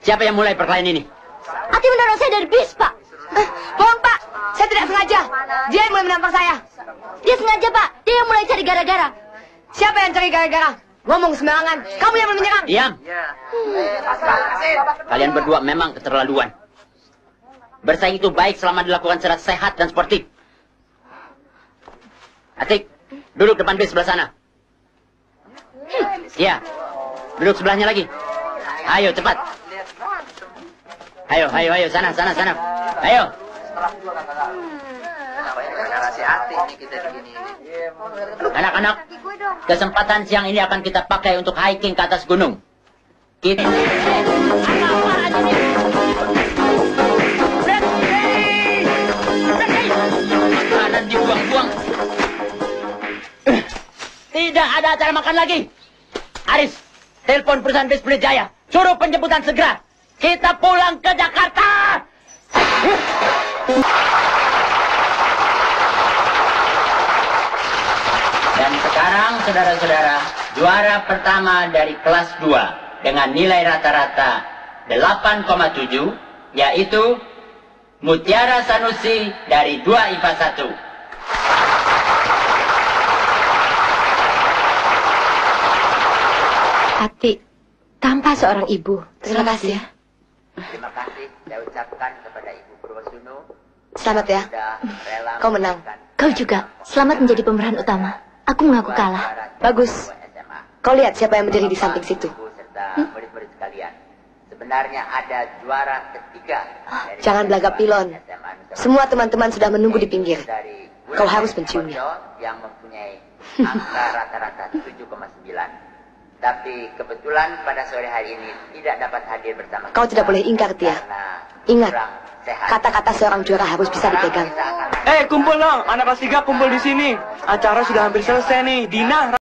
Siapa yang mulai perkelahian ini? Ati menaruh saya dari bis, Pak. Bohong, Pak. Saya tidak sengaja. Dia yang mulai menampar saya. Dia sengaja, Pak. Dia yang mulai cari gara-gara. Siapa yang cari gara-gara? Ngomong sembarangan. Kamu yang menyerang. Diam. Kalian berdua memang keterlaluan. Bersaing itu baik selama dilakukan secara sehat dan sportif. Atik, duduk depan bis sebelah sana. Iya, duduk sebelahnya lagi. Ayo, cepat. Ayo, ayo, ayo, sana, sana, sana. Ayo. Anak-anak, kesempatan siang ini akan kita pakai untuk hiking ke atas gunung. Kita... Makanan dibuang-buang. Tidak ada acara makan lagi. Aris, telepon perusahaan Bispul Jaya. Suruh penjemputan segera. Kita pulang ke Jakarta. Dan sekarang, saudara-saudara, juara pertama dari kelas 2 dengan nilai rata-rata 8,7 yaitu Mutiara Sanusi dari 2 IPA 1. Atik, tanpa seorang ibu. Terima kasih. Ya. Terima kasih saya ucapkan kepada Ibu Purwosuno. Selamat ya. Kau menang. Kau juga. Selamat menjadi pemeran utama. Aku mengaku kalah. Bagus. Kau lihat siapa yang berdiri di samping situ. Murid-murid sekalian. Sebenarnya ada juara ketiga. Jangan belagak pilon. Semua teman-teman sudah menunggu di pinggir. Kau harus menciumnya. Yang mempunyai angka rata-rata 7,9. Tapi kebetulan pada sore hari ini tidak dapat hadir bersama. Kau tidak boleh ingkar, Tia. Ingat, kata-kata seorang juara harus bisa dipegang. Kumpul dong, anak kelas 3 kumpul di sini. Acara sudah hampir selesai nih, Dina.